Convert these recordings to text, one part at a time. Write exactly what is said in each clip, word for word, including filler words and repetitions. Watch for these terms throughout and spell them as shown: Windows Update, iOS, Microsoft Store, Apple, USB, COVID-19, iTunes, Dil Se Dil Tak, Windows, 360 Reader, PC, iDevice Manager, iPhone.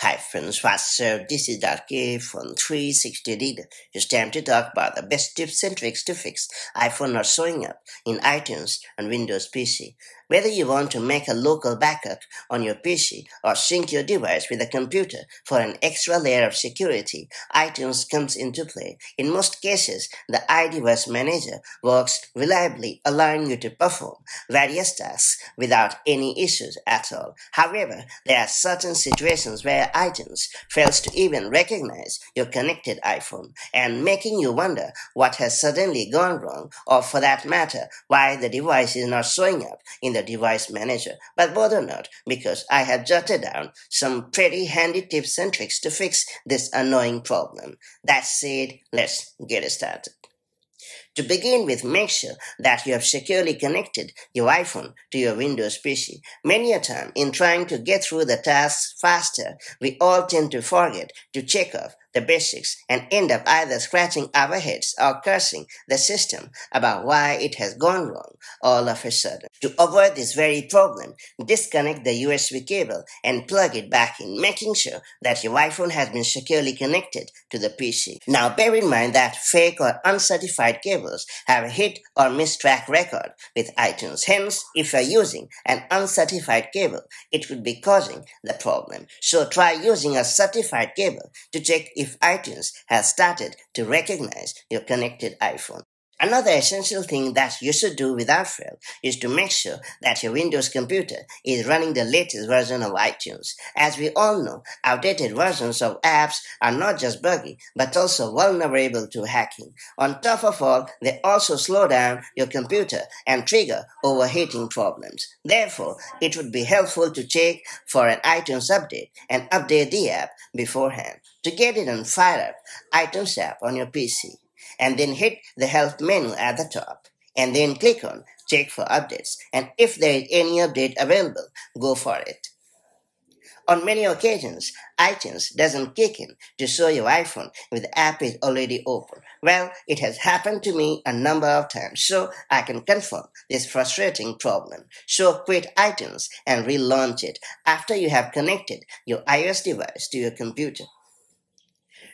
Hi friends, what's up? This is K from three sixty Reader. It's time to talk about the best tips and tricks to fix iPhone not showing up in iTunes and Windows P C. Whether you want to make a local backup on your P C or sync your device with a computer for an extra layer of security, iTunes comes into play. In most cases, the iDevice Manager works reliably, allowing you to perform various tasks without any issues at all. However, there are certain situations where iTunes fails to even recognize your connected iPhone and making you wonder what has suddenly gone wrong, or for that matter, why the device is not showing up in the Device Manager. But bother not, because I have jotted down some pretty handy tips and tricks to fix this annoying problem. That said, let's get started. To begin with, make sure that you have securely connected your iPhone to your Windows P C. Many a time, in trying to get through the tasks faster, we all tend to forget to check off the basics and end up either scratching our heads or cursing the system about why it has gone wrong all of a sudden. To avoid this very problem, disconnect the U S B cable and plug it back in, making sure that your iPhone has been securely connected to the P C. Now bear in mind that fake or uncertified cables have a hit or miss track record with iTunes. Hence, if you're using an uncertified cable, it could be causing the problem. So try using a certified cable to check if iTunes has started to recognize your connected iPhone. Another essential thing that you should do without fail is to make sure that your Windows computer is running the latest version of iTunes. As we all know, outdated versions of apps are not just buggy, but also vulnerable to hacking. On top of all, they also slow down your computer and trigger overheating problems. Therefore, it would be helpful to check for an iTunes update and update the app beforehand. To get it on, fire up iTunes app on your P C, and then hit the help menu at the top, and then click on check for updates, and if there is any update available, go for it. On many occasions, iTunes doesn't kick in to show your iPhone if the app is already open. Well, it has happened to me a number of times, so I can confirm this frustrating problem. So quit iTunes and relaunch it after you have connected your iOS device to your computer.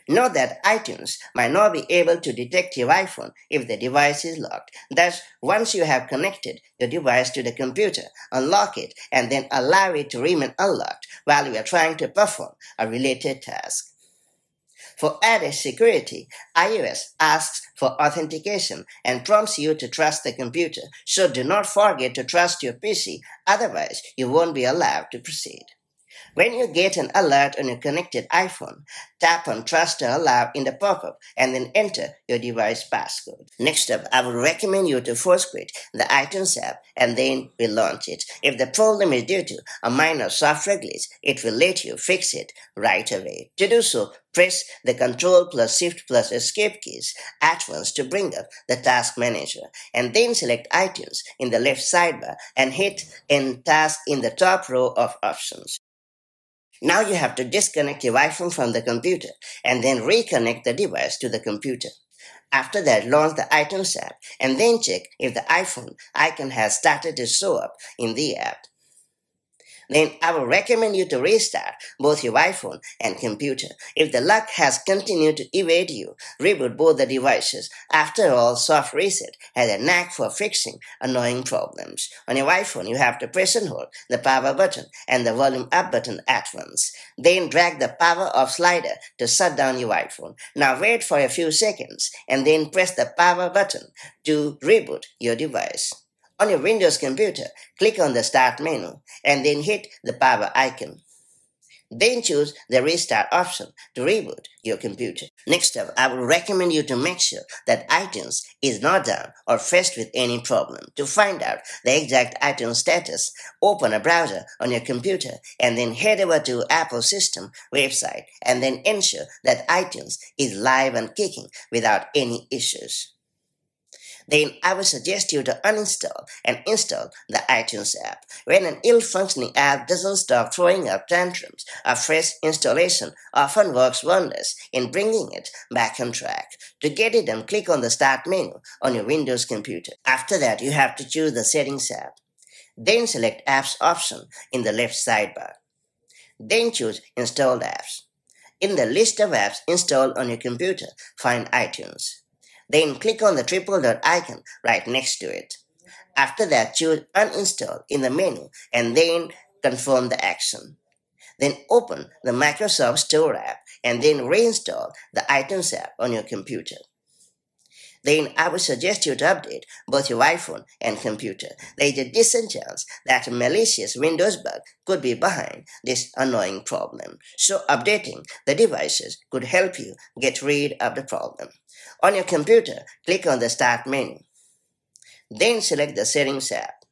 Note that iTunes might not be able to detect your iPhone if the device is locked. Thus, once you have connected your device to the computer, unlock it and then allow it to remain unlocked while you are trying to perform a related task. For added security, iOS asks for authentication and prompts you to trust the computer, so do not forget to trust your P C, otherwise you won't be allowed to proceed. When you get an alert on your connected iPhone, tap on Trust or Allow in the pop-up and then enter your device passcode. Next up, I would recommend you to force quit the iTunes app and then relaunch it. If the problem is due to a minor software glitch, it will let you fix it right away. To do so, press the Control plus Shift plus Escape keys at once to bring up the Task Manager, and then select iTunes in the left sidebar and hit End Task in the top row of options. Now you have to disconnect your iPhone from the computer and then reconnect the device to the computer. After that, launch the iTunes app and then check if the iPhone icon has started to show up in the app. Then I will recommend you to restart both your iPhone and computer. If the luck has continued to evade you, reboot both the devices. After all, soft reset has a knack for fixing annoying problems. On your iPhone, you have to press and hold the power button and the volume up button at once. Then drag the power off slider to shut down your iPhone. Now wait for a few seconds and then press the power button to reboot your device. On your Windows computer, click on the Start menu and then hit the power icon. Then choose the Restart option to reboot your computer. Next up, I would recommend you to make sure that iTunes is not down or faced with any problem. To find out the exact iTunes status, open a browser on your computer and then head over to Apple System website and then ensure that iTunes is live and kicking without any issues. Then I would suggest you to uninstall and install the iTunes app. When an ill-functioning app doesn't stop throwing up tantrums, a fresh installation often works wonders in bringing it back on track. To get it done, click on the Start menu on your Windows computer. After that, you have to choose the Settings app. Then select Apps option in the left sidebar. Then choose Installed Apps. In the list of apps installed on your computer, find iTunes. Then click on the triple dot icon right next to it. After that, choose Uninstall in the menu and then confirm the action. Then open the Microsoft Store app and then reinstall the iTunes app on your computer. Then I would suggest you to update both your iPhone and computer. There is a decent chance that a malicious Windows bug could be behind this annoying problem. So updating the devices could help you get rid of the problem. On your computer, click on the Start menu. Then select the Settings app.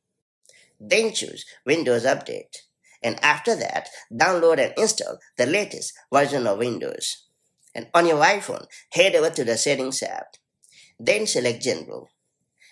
Then choose Windows Update. And after that, download and install the latest version of Windows. And on your iPhone, head over to the Settings app. Then select General.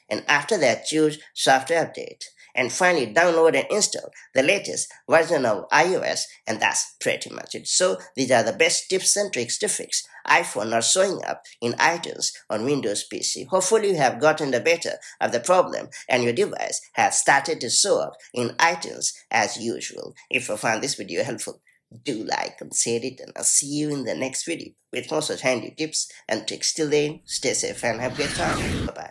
And after that, choose Software Update. And finally, download and install the latest version of iOS. And that's pretty much it. So these are the best tips and tricks to fix iPhone not showing up in iTunes on Windows P C. Hopefully you have gotten the better of the problem and your device has started to show up in iTunes as usual. If you found this video helpful, do like and share it, and I'll see you in the next video with more such handy tips and tricks. Till then, stay safe and have a great time. Bye-bye.